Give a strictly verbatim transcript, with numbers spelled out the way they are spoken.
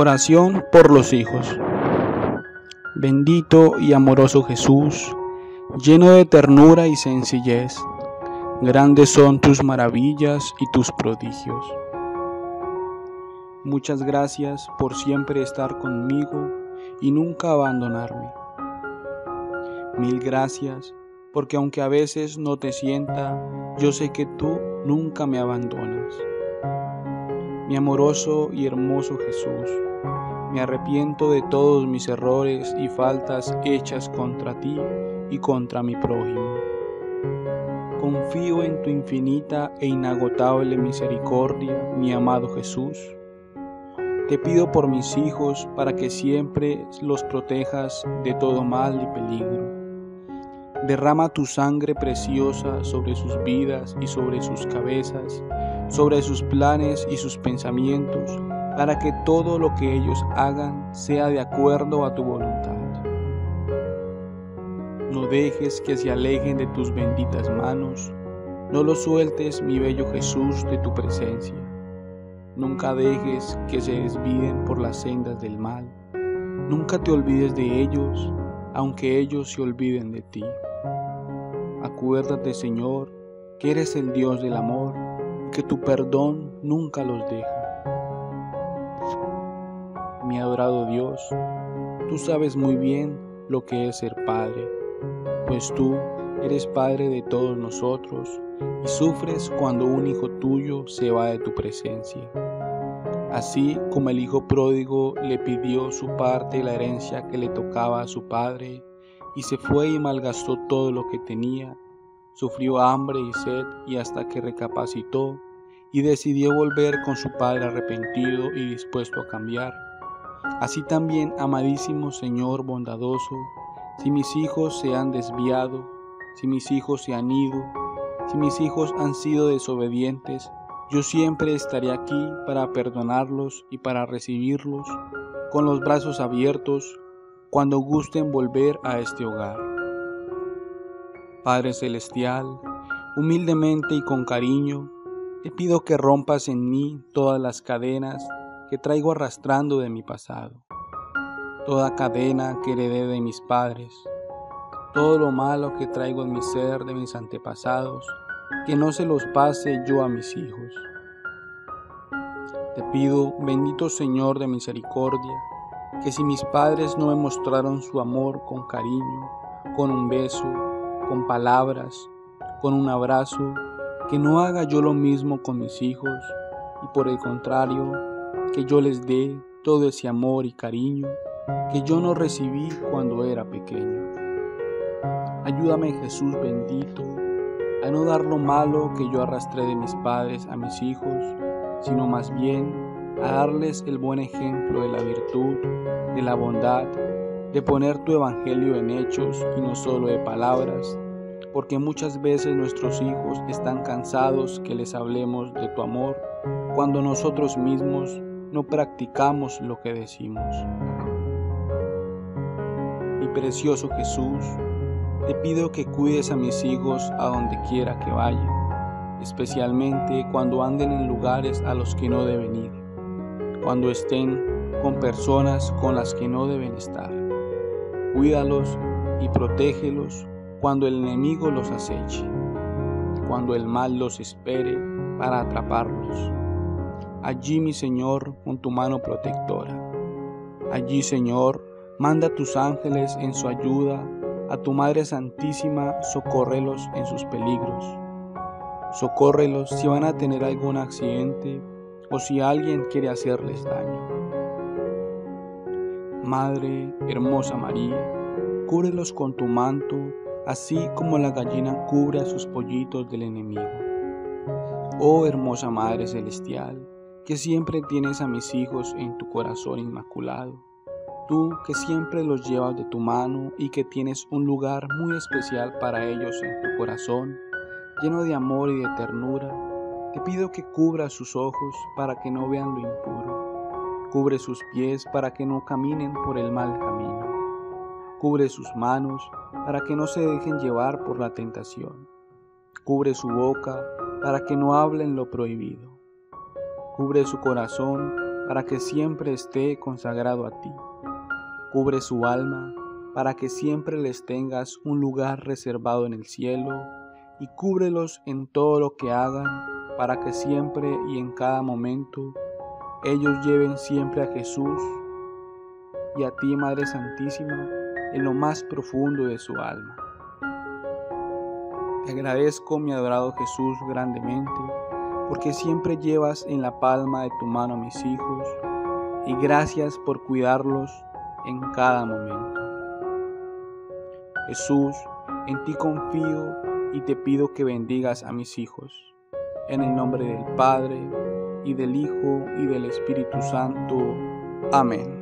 Oración por los hijos. Bendito y amoroso Jesús, lleno de ternura y sencillez, grandes son tus maravillas y tus prodigios. Muchas gracias por siempre estar conmigo y nunca abandonarme. Mil gracias, porque aunque a veces no te sienta, yo sé que tú nunca me abandonas. Mi amoroso y hermoso Jesús, me arrepiento de todos mis errores y faltas hechas contra ti y contra mi prójimo. Confío en tu infinita e inagotable misericordia, mi amado Jesús. Te pido por mis hijos para que siempre los protejas de todo mal y peligro. Derrama tu sangre preciosa sobre sus vidas y sobre sus cabezas, sobre sus planes y sus pensamientos, para que todo lo que ellos hagan sea de acuerdo a tu voluntad. No dejes que se alejen de tus benditas manos, no los sueltes, mi bello Jesús, de tu presencia. Nunca dejes que se desvíen por las sendas del mal, nunca te olvides de ellos, aunque ellos se olviden de ti. Acuérdate, Señor, que eres el Dios del amor, y que tu perdón nunca los deja. Mi adorado Dios, tú sabes muy bien lo que es ser Padre, pues tú eres Padre de todos nosotros, y sufres cuando un hijo tuyo se va de tu presencia. Así como el hijo pródigo le pidió su parte de la herencia que le tocaba a su padre, y se fue y malgastó todo lo que tenía, sufrió hambre y sed, y hasta que recapacitó y decidió volver con su padre arrepentido y dispuesto a cambiar. Así también, amadísimo Señor bondadoso, si mis hijos se han desviado, si mis hijos se han ido, si mis hijos han sido desobedientes, yo siempre estaré aquí para perdonarlos y para recibirlos con los brazos abiertos cuando gusten volver a este hogar. Padre Celestial, humildemente y con cariño, te pido que rompas en mí todas las cadenas que traigo arrastrando de mi pasado, toda cadena que heredé de mis padres, todo lo malo que traigo en mi ser de mis antepasados, que no se los pase yo a mis hijos. Te pido, bendito Señor de misericordia, que si mis padres no me mostraron su amor con cariño, con un beso, con palabras, con un abrazo, que no haga yo lo mismo con mis hijos, y por el contrario, que yo les dé todo ese amor y cariño que yo no recibí cuando era pequeño. Ayúdame, Jesús bendito, a no dar lo malo que yo arrastré de mis padres a mis hijos, sino más bien a darles el buen ejemplo de la virtud, de la bondad, de poner tu evangelio en hechos y no solo de palabras, porque muchas veces nuestros hijos están cansados que les hablemos de tu amor, cuando nosotros mismos no practicamos lo que decimos. Mi precioso Jesús, te pido que cuides a mis hijos a donde quiera que vayan, especialmente cuando anden en lugares a los que no deben ir, cuando estén con personas con las que no deben estar. Cuídalos y protégelos cuando el enemigo los aceche, cuando el mal los espere para atraparlos. Allí, mi Señor, con tu mano protectora. Allí, Señor, manda a tus ángeles en su ayuda. A tu Madre Santísima, socórrelos en sus peligros. Socórrelos si van a tener algún accidente o si alguien quiere hacerles daño. Madre hermosa María, cúbrelos con tu manto, así como la gallina cubre a sus pollitos del enemigo. Oh hermosa Madre Celestial, que siempre tienes a mis hijos en tu corazón inmaculado. Tú que siempre los llevas de tu mano y que tienes un lugar muy especial para ellos en tu corazón, lleno de amor y de ternura, te pido que cubras sus ojos para que no vean lo impuro, cubre sus pies para que no caminen por el mal camino, cubre sus manos para que no se dejen llevar por la tentación, cubre su boca para que no hablen lo prohibido, cubre su corazón para que siempre esté consagrado a ti. Cubre su alma para que siempre les tengas un lugar reservado en el cielo, y cúbrelos en todo lo que hagan, para que siempre y en cada momento ellos lleven siempre a Jesús y a ti, Madre Santísima, en lo más profundo de su alma. Te agradezco, mi adorado Jesús, grandemente, porque siempre llevas en la palma de tu mano a mis hijos, y gracias por cuidarlos en cada momento. Jesús, en ti confío y te pido que bendigas a mis hijos. En el nombre del Padre, y del Hijo, y del Espíritu Santo. Amén.